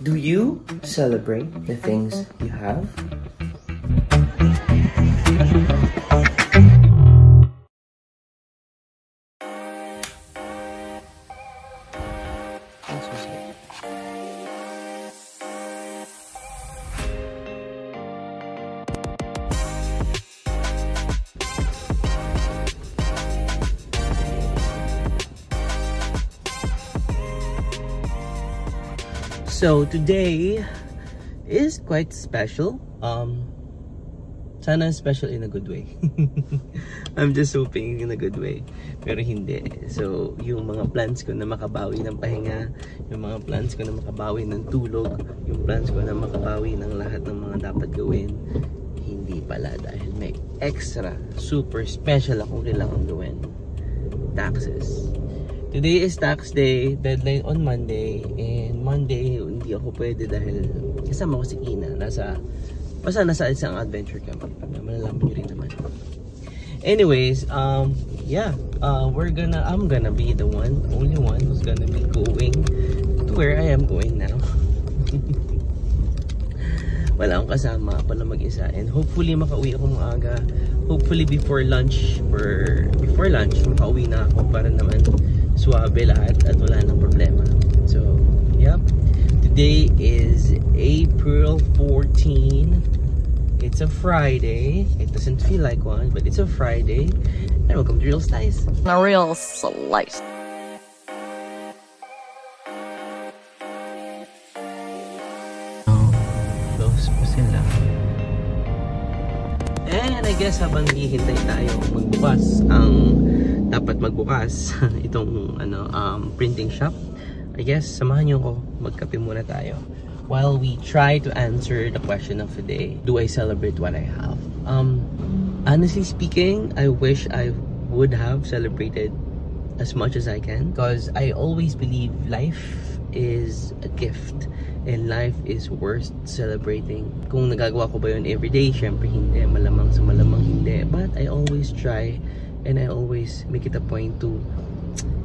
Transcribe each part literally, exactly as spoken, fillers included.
Do you celebrate the things you have? So today is quite special. Um, sana special in a good way. I'm just hoping in a good way. Pero hindi. So yung mga plans ko na makabawi ng pahinga, yung mga plans ko na makabawi ng tulog, yung plans ko na makabawi ng lahat ng mga dapat gawin, hindi pala dahil may extra, super special akong kailangan gawin. Taxes. Today is tax day, deadline on Monday, and Monday hindi ako pwede dahil kasama ko si Ina, nasa, basta nasa isang adventure camp, malalaman nyo rin naman. Anyways, um, yeah, uh, we're gonna, I'm gonna be the one, only one who's gonna be going to where I am going now. Wala akong kasama, ako lang mag-isa, and hopefully makauwi ako maaga, hopefully before lunch, or before lunch, makauwi na ako para naman suabe lahat at wala nang problema. So, yep. Today is April fourteenth. It's a Friday. It doesn't feel like one, but it's a Friday. And welcome to Real Slice. A Real Slice. Close pa sila. And I guess habang hihintay tayo magbukas ang dapat magbukas itong ano um, printing shop, I guess samahan niyo ko, magkape muna tayo while we try to answer the question of the day. Do I celebrate what I have? Um, honestly speaking, I wish I would have celebrated as much as I can, because I always believe life is a gift and life is worth celebrating. Kung nagagawa ko ba yun everyday? Syempre hindi, malamang sa malamang hindi, but I always try. And I always make it a point to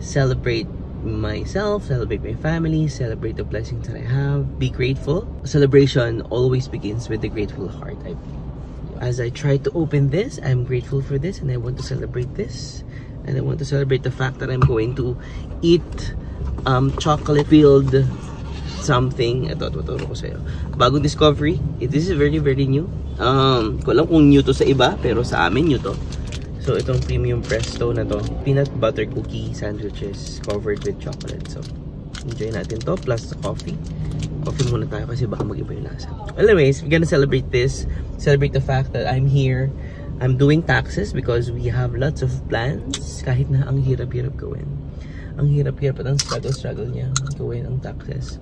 celebrate myself, celebrate my family, celebrate the blessings that I have, be grateful. Celebration always begins with a grateful heart, I believe. As I try to open this, I'm grateful for this and I want to celebrate this. And I want to celebrate the fact that I'm going to eat um, chocolate-filled something. Ito, ito, ito ko sa'yo. Bagong discovery. This is very, very new. Um, ko alam kung new to sa iba, pero sa amin new to. So, itong premium presto na to, peanut butter cookie sandwiches covered with chocolate. So, enjoy natin to, plus coffee. Coffee muna tayo kasi baka mag-iba yung lasa. Anyways, we're gonna celebrate this. Celebrate the fact that I'm here. I'm doing taxes because we have lots of plans. Kahit na ang hirap-hirap gawin. Ang hirap-hirap at ang struggle-struggle niya gawin ang taxes.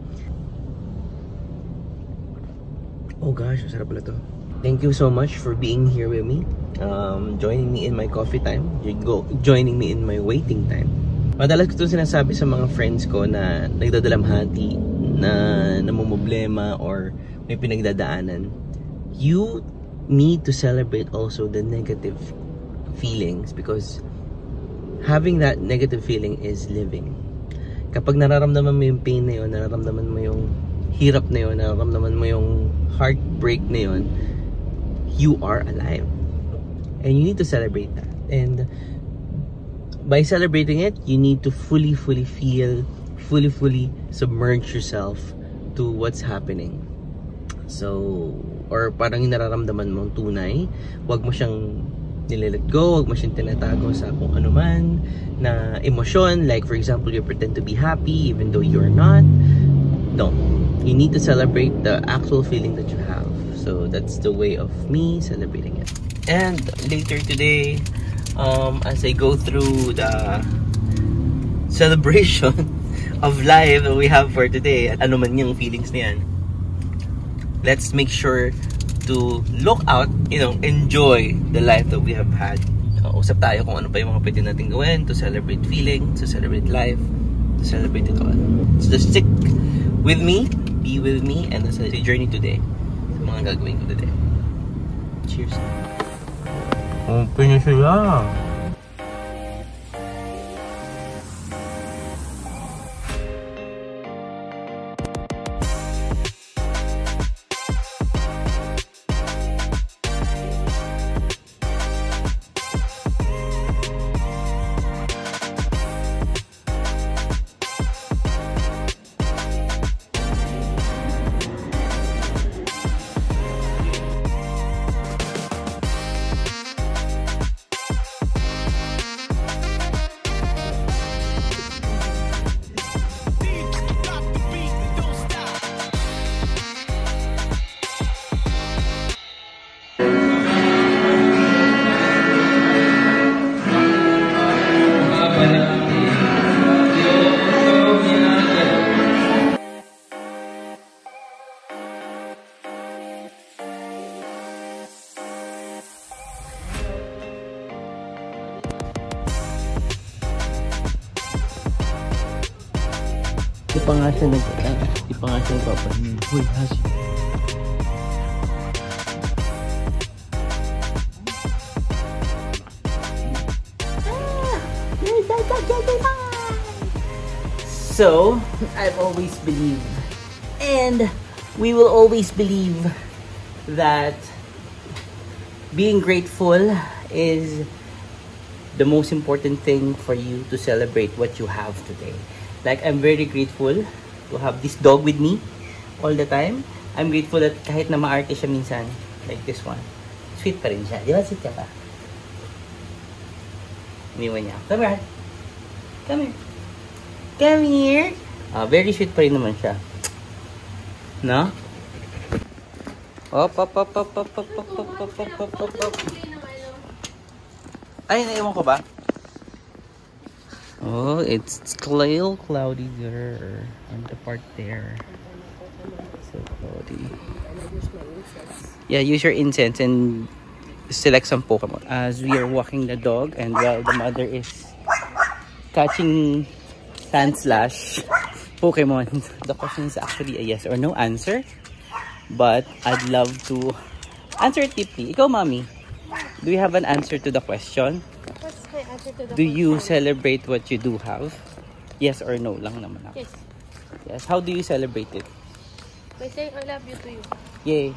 Oh gosh, masarap pala to. Thank you so much for being here with me. Um, joining me in my coffee time, go, joining me in my waiting time. Madalas ko itong sinasabi sa mga friends ko na nagdadalamhati, na namumblema or may pinagdadaanan. You need to celebrate also the negative feelings, because having that negative feeling is living. Kapag nararamdaman mo yung pain na yun, nararamdaman mo yung hirap na yun, nararamdaman mo yung heartbreak na yun, you are alive. And you need to celebrate that. And by celebrating it, you need to fully, fully feel, fully, fully submerge yourself to what's happening. So, or parang yung nararamdaman mong tunay, wag mo siyang nililet go, wag mo siyang tinatago sa kung ano man na emosyon. Like, for example, you pretend to be happy even though you're not. No. You need to celebrate the actual feeling that you have. So, that's the way of me celebrating it. And later today, um, as I go through the celebration of life that we have for today, at ano man yung feelings na yan, let's make sure to look out, you know, enjoy the life that we have had. Uh, usap tayo kung ano pa yung mga pwede natin gawin to celebrate feeling, to celebrate life, to celebrate it all. So just stick with me, be with me, and that's the journey today. Sa mga gagawin ko today. Cheers. Open na sila. pa nga siya nagpapahingin. Hindi pa nga siya nagpapahingin. Uy, Hachi. So, I've always believed, and we will always believe, that being grateful is the most important thing for you to celebrate what you have today. Like, I'm very grateful to have this dog with me all the time. I'm grateful that kahit na maarte siya minsan, like this one, sweet pa rin siya. Di ba si Chapa? Iniwan niya. Come here. Come here. Come here. Ah, very sweet pa rin naman siya. No? Op, op, op, op, op, op, op, op, op, op, op, op. Ay, naiwan ko ba? Oh, it's, it's still cloudy there. On the part there. So cloudy. Yeah, use your incense and select some Pokemon. As we are walking the dog and while the mother is catching Sandslash Pokemon. The question is actually a yes or no answer. But I'd love to answer it deeply. Ikaw, mommy. Do you have an answer to the question? What's my answer to the question? Do you celebrate what you do have? Yes or no lang naman ako. Yes. Yes. How do you celebrate it? By saying I love you to you. Yay.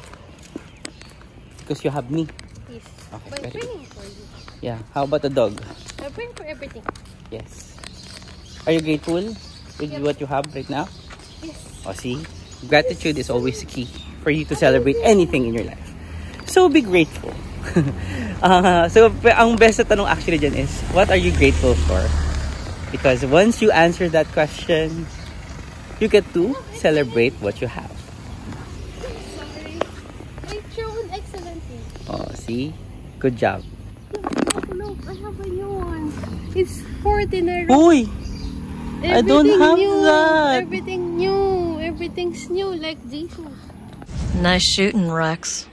Because you have me. Yes. Okay, by praying for you. Yeah. How about the dog? I'm praying for everything. Yes. Are you grateful with yep. what you have right now? Yes. Oh, see? Gratitude yes. is always key for you to celebrate anything in your life. So be grateful. uh, so, ang best na tanong actually dyan is, what are you grateful for? Because once you answer that question, you get to celebrate what you have. Sorry. Make your own excellently. Oh, see? Good job. Look, I have a new one. It's forty-nine. Uy! I don't have new, that! Everything new. Everything's new, like Jesus. Nice shooting, Rex.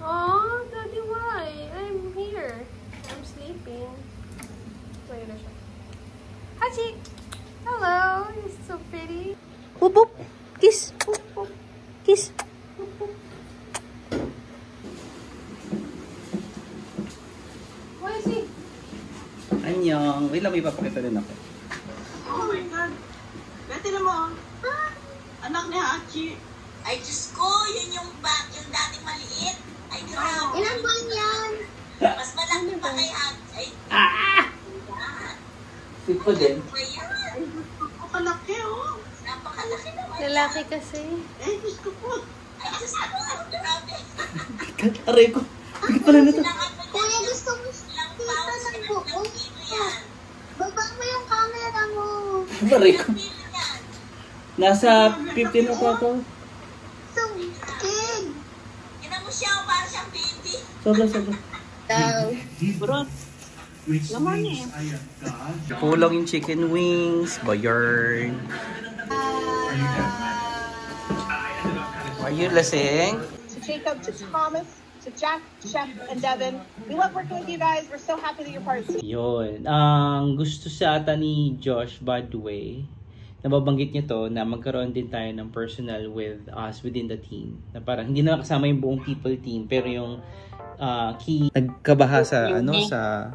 Oh, Daddy, why? I'm here. I'm sleeping. Hachi! Hello! You're so pretty. Boop, boop. Kiss. Boop, boop. Kiss. Boop, boop. Where is he? Annyeong. Wait lang, may papakita rin ako. Oh my God! Beti na mo. Anak ni Hachi. Ay, Diyos ko, yun yung bag, yung dating maliit. Ay, grabe. Ilan ba yan? Mas malaki pa kay Hachi. Ay, ah! Sweet ko din. Ay, napakalaki, oh. Napakalaki naman. Lalaki kasi. Ay, Diyos ko po. Ay, Diyos ko. Grabe. Aray ko. Bakit pala na ito? Kaya gusto mo siya. Tita ng buo. Babang mo yung camera mo. Aray ko. Nasa fifteen ako ako. Siya para siyang baby. Sobra, sobra. Bro. Laman niya. Kulang yung chicken wings, bayern. Uh, Are you listening? To Jacob, to Thomas, to Jack, Chef, and Devin. We love working with you guys. We're so happy that you're part of it. Yun. Ang gusto sa ata ni Josh, by the way, nababanggit niya to na magkaroon din tayo ng personal with us within the team. Na parang hindi na kasama yung buong people team pero yung uh, key nagkabaha sa ano sa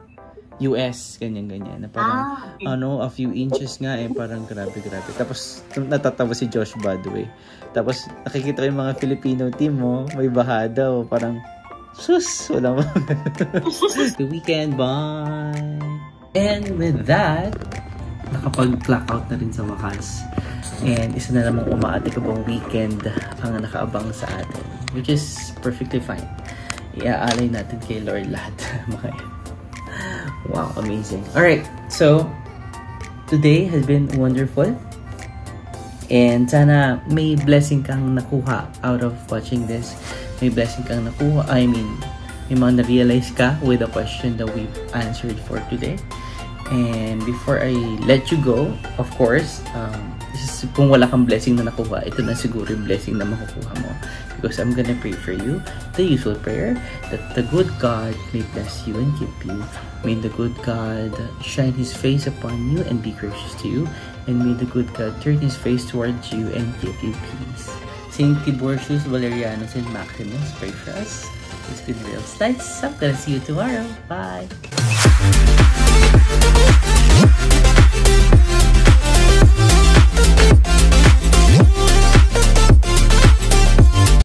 U S ganyan ganyan na parang ah. ano a few inches nga eh parang grabe grabe. Tapos natatawa si Josh by the way. Tapos nakikita ko yung mga Filipino team mo, oh, may baha daw parang sus wala mo. The weekend bye. And with that, nakapag-clock out na rin sa wakas. And isa na namang umaatikabang weekend ang nakaabang sa atin. Which is perfectly fine. Iaalay natin kay Lord lahat. Wow, amazing. Alright, so today has been wonderful. And sana may blessing kang nakuha out of watching this. May blessing kang nakuha. I mean, may mga na-realize ka with the question that we've answered for today. And before I let you go, of course, um, is, kung wala kang blessing na nakuha, ito na siguro yung blessing na makukuha mo. Because I'm gonna pray for you, the usual prayer, that the good God may bless you and keep you. May the good God shine His face upon you and be gracious to you. And may the good God turn His face towards you and give you peace. Saint Tiborius Valerianus and Maximus, pray for us. It's been Real Slice. I'm gonna see you tomorrow. Bye!